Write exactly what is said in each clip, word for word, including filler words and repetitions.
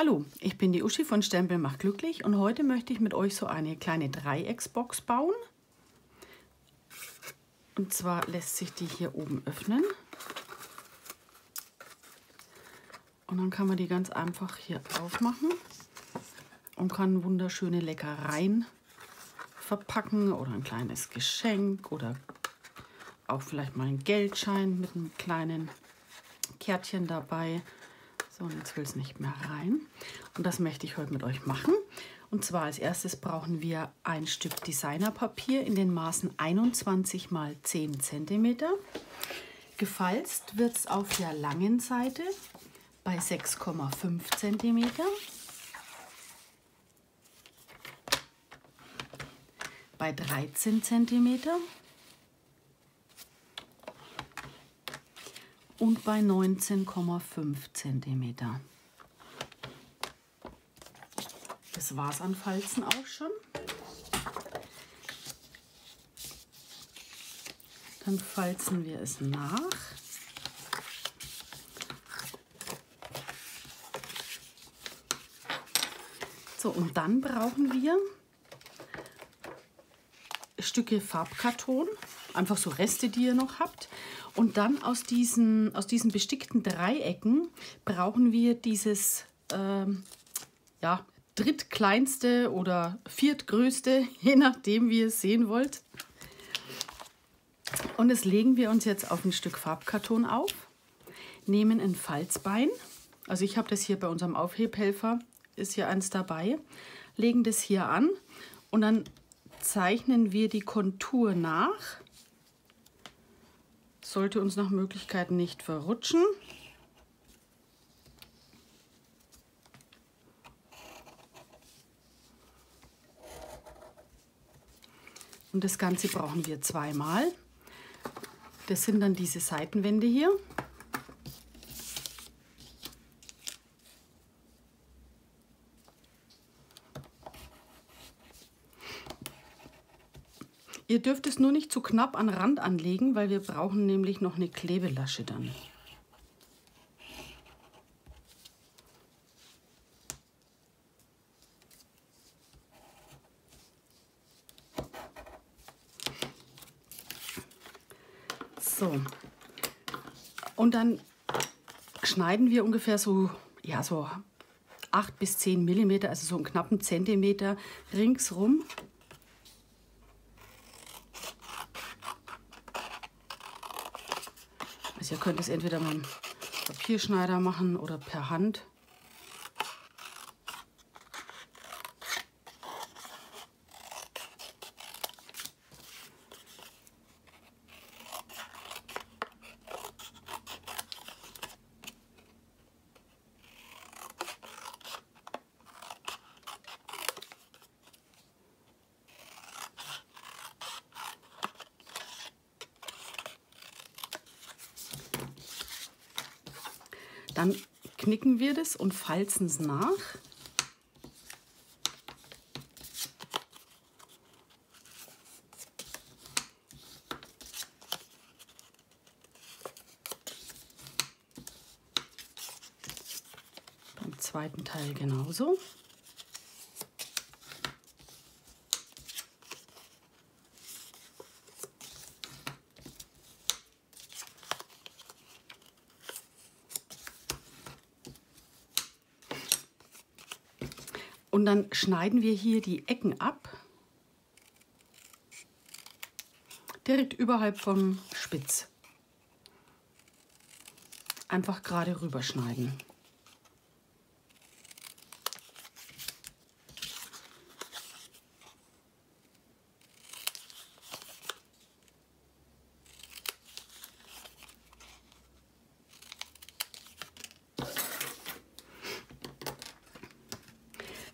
Hallo, ich bin die Uschi von Stempel macht glücklich und heute möchte ich mit euch so eine kleine Dreiecksbox bauen. Und zwar lässt sich die hier oben öffnen. Und dann kann man die ganz einfach hier aufmachen und kann wunderschöne Leckereien verpacken oder ein kleines Geschenk oder auch vielleicht mal einen Geldschein mit einem kleinen Kärtchen dabei. So, und jetzt will es nicht mehr rein. Und das möchte ich heute mit euch machen. Und zwar als erstes brauchen wir ein Stück Designerpapier in den Maßen einundzwanzig mal zehn Zentimeter. Gefalzt wird es auf der langen Seite bei sechs Komma fünf Zentimeter. Bei dreizehn Zentimeter und bei neunzehn Komma fünf Zentimeter. Das war es an Falzen auch schon. Dann falzen wir es nach. So, und dann brauchen wir Stücke Farbkarton, einfach so Reste, die ihr noch habt. Und dann aus diesen, aus diesen bestickten Dreiecken brauchen wir dieses ähm, ja, drittkleinste oder viertgrößte, je nachdem wie ihr es sehen wollt. Und das legen wir uns jetzt auf ein Stück Farbkarton auf, nehmen ein Falzbein, also ich habe das hier bei unserem Aufhebhelfer, ist hier eins dabei, legen das hier an und dann zeichnen wir die Kontur nach. Sollte uns nach Möglichkeit nicht verrutschen. Und das Ganze brauchen wir zweimal. Das sind dann diese Seitenwände hier. Ihr dürft es nur nicht zu knapp an den Rand anlegen, weil wir brauchen nämlich noch eine Klebelasche dann. So. Und dann schneiden wir ungefähr so, ja, so acht bis zehn Millimeter, also so einen knappen Zentimeter ringsrum. Ihr könnt es entweder mit einem Papierschneider machen oder per Hand. Dann knicken wir das und falzen es nach. Beim zweiten Teil genauso. Und dann schneiden wir hier die Ecken ab, direkt überhalb vom Spitz. Einfach gerade rüber schneiden.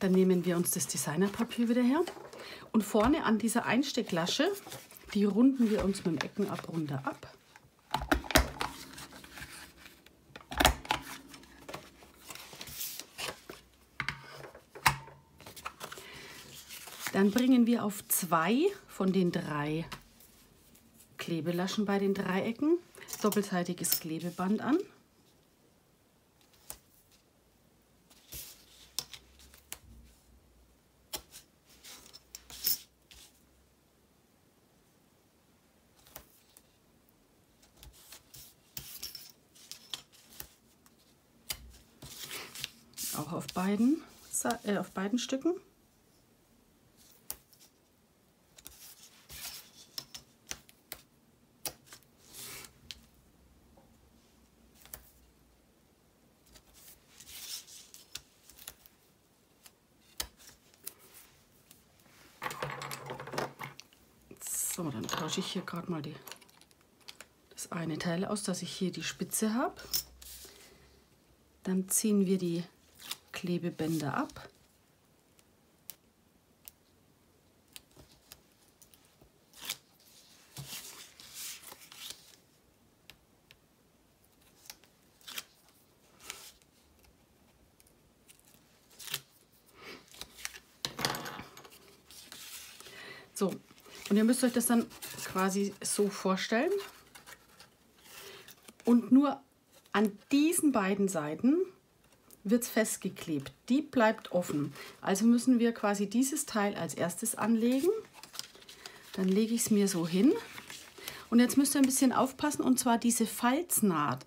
Dann nehmen wir uns das Designerpapier wieder her und vorne an dieser Einstecklasche, die runden wir uns mit dem Eckenabrunder ab. Dann bringen wir auf zwei von den drei Klebelaschen bei den Dreiecken doppelseitiges Klebeband an. auch auf beiden, äh, auf beiden Stücken. So, dann tausche ich hier gerade mal die, das eine Teil aus, dass ich hier die Spitze habe. Dann ziehen wir die Klebebänder ab. So. Und ihr müsst euch das dann quasi so vorstellen. Und nur an diesen beiden Seiten wird es festgeklebt. Die bleibt offen. Also müssen wir quasi dieses Teil als erstes anlegen. Dann lege ich es mir so hin. Und jetzt müsst ihr ein bisschen aufpassen, und zwar diese Falznaht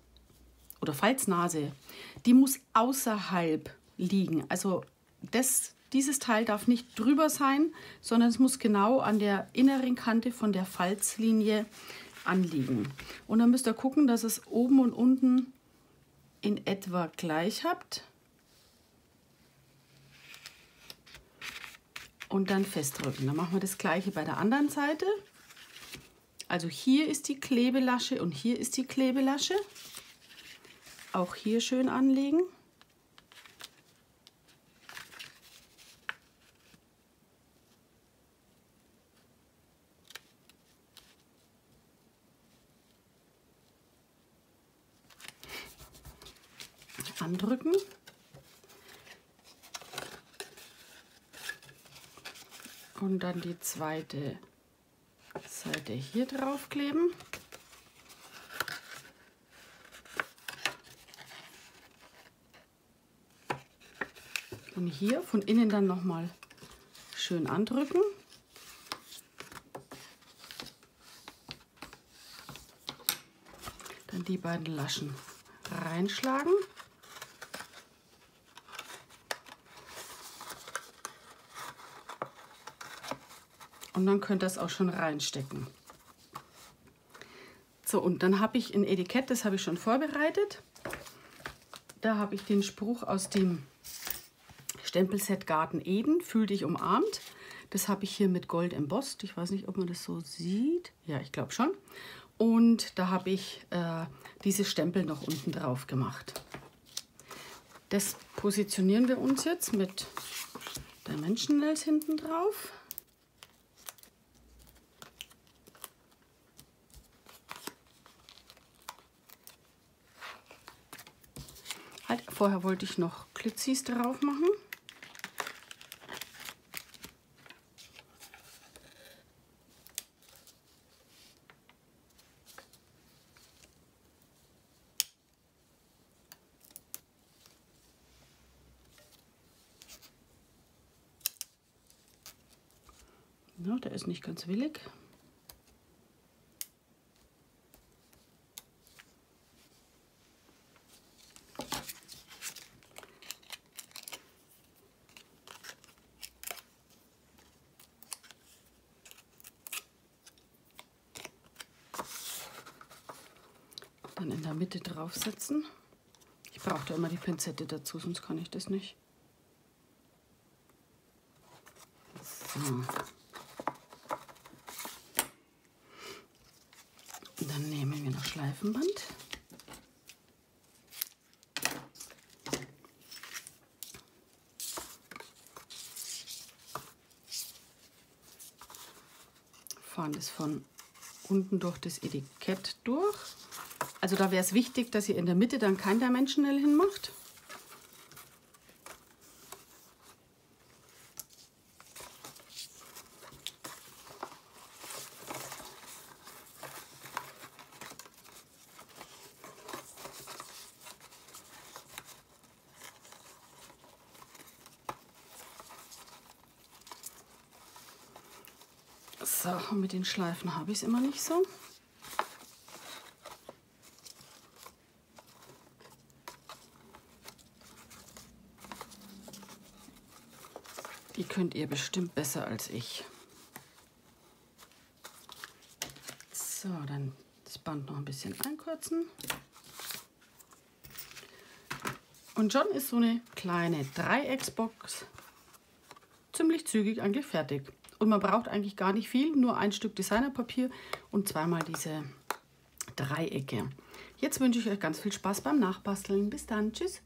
oder Falznase, die muss außerhalb liegen. Also das... Dieses Teil darf nicht drüber sein, sondern es muss genau an der inneren Kante von der Falzlinie anliegen. Und dann müsst ihr gucken, dass ihr es oben und unten in etwa gleich habt. Und dann festdrücken. Dann machen wir das Gleiche bei der anderen Seite. Also hier ist die Klebelasche und hier ist die Klebelasche. Auch hier schön anlegen. Andrücken und dann die zweite Seite hier drauf kleben. Und hier von innen dann nochmal schön andrücken. Dann die beiden Laschen reinschlagen. Und dann könnt ihr das auch schon reinstecken. So, und dann habe ich ein Etikett, das habe ich schon vorbereitet. Da habe ich den Spruch aus dem Stempelset Garten Eden, fühl dich umarmt. Das habe ich hier mit Gold embossed. Ich weiß nicht, ob man das so sieht. Ja, ich glaube schon. Und da habe ich äh, diese Stempel noch unten drauf gemacht. Das positionieren wir uns jetzt mit Dimension Nails hinten drauf. Vorher wollte ich noch Klitzis drauf machen. Ja, der ist nicht ganz willig. Dann in der Mitte draufsetzen. Ich brauche da immer die Pinzette dazu, sonst kann ich das nicht. So. Und dann nehmen wir noch Schleifenband. Fahren das von unten durch das Etikett durch. Also da wäre es wichtig, dass ihr in der Mitte dann kein Dimension Nail hinmacht. So, mit den Schleifen habe ich es immer nicht so. könnt ihr bestimmt besser als ich. So, dann das Band noch ein bisschen einkürzen. Und schon ist so eine kleine Dreiecksbox ziemlich zügig eigentlich fertig. Und man braucht eigentlich gar nicht viel, nur ein Stück Designerpapier und zweimal diese Dreiecke. Jetzt wünsche ich euch ganz viel Spaß beim Nachbasteln. Bis dann, tschüss!